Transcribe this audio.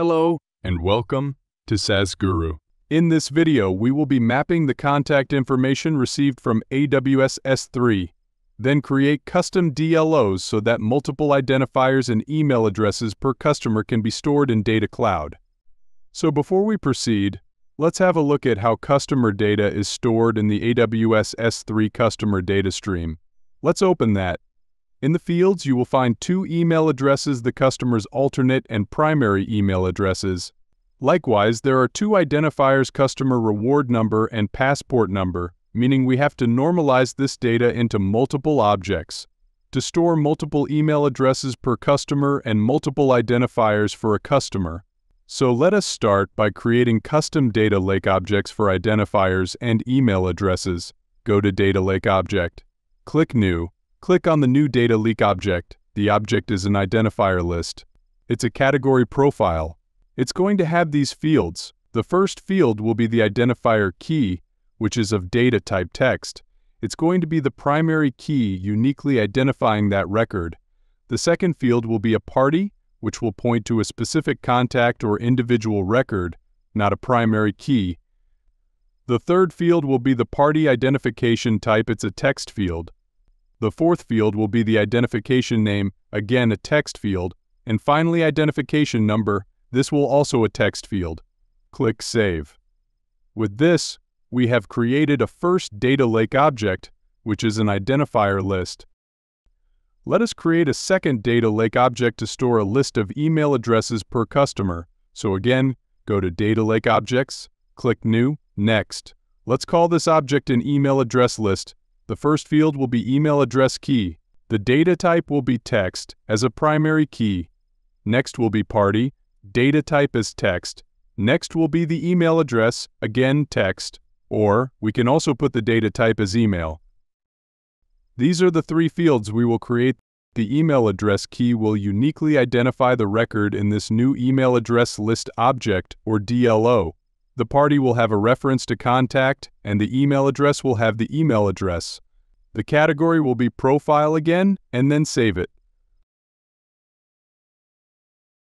Hello and welcome to saasguru. In this video, we will be mapping the contact information received from AWS S3, then create custom DLOs so that multiple identifiers and email addresses per customer can be stored in Data Cloud. So before we proceed, let's have a look at how customer data is stored in the AWS S3 customer data stream. Let's open that. In the fields, you will find two email addresses, the customer's alternate and primary email addresses. Likewise, there are two identifiers, customer reward number and passport number, meaning we have to normalize this data into multiple objects. To store multiple email addresses per customer and multiple identifiers for a customer. So let us start by creating custom data lake objects for identifiers and email addresses. Go to Data Lake Object. Click New. Click on the new data lake object. The object is an identifier list. It's a category profile. It's going to have these fields. The first field will be the identifier key, which is of data type text. It's going to be the primary key uniquely identifying that record. The second field will be a party, which will point to a specific contact or individual record, not a primary key. The third field will be the party identification type. It's a text field. The fourth field will be the identification name, again a text field, and finally identification number, this will also a text field. Click Save. With this, we have created a first data lake object, which is an identifier list. Let us create a second data lake object to store a list of email addresses per customer. So again, go to Data Lake Objects, click New, Next. Let's call this object an email address list. The first field will be email address key. The data type will be text as a primary key. Next will be party, data type as text. Next will be the email address, again text, or we can also put the data type as email. These are the three fields we will create. The email address key will uniquely identify the record in this new email address list object, or DLO. The party will have a reference to contact, and the email address will have the email address. The category will be profile again, and then save it.